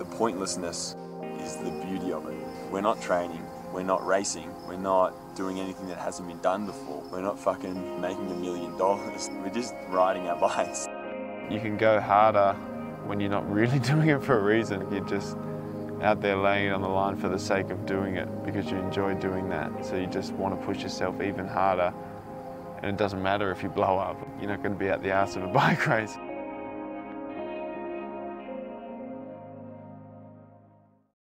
The pointlessness is the beauty of it. We're not training, we're not racing, we're not doing anything that hasn't been done before. We're not fucking making $1 million, we're just riding our bikes. You can go harder when you're not really doing it for a reason. You're just out there laying it on the line for the sake of doing it because you enjoy doing that. So you just want to push yourself even harder. And it doesn't matter if you blow up, you're not going to be at the arse of a bike race.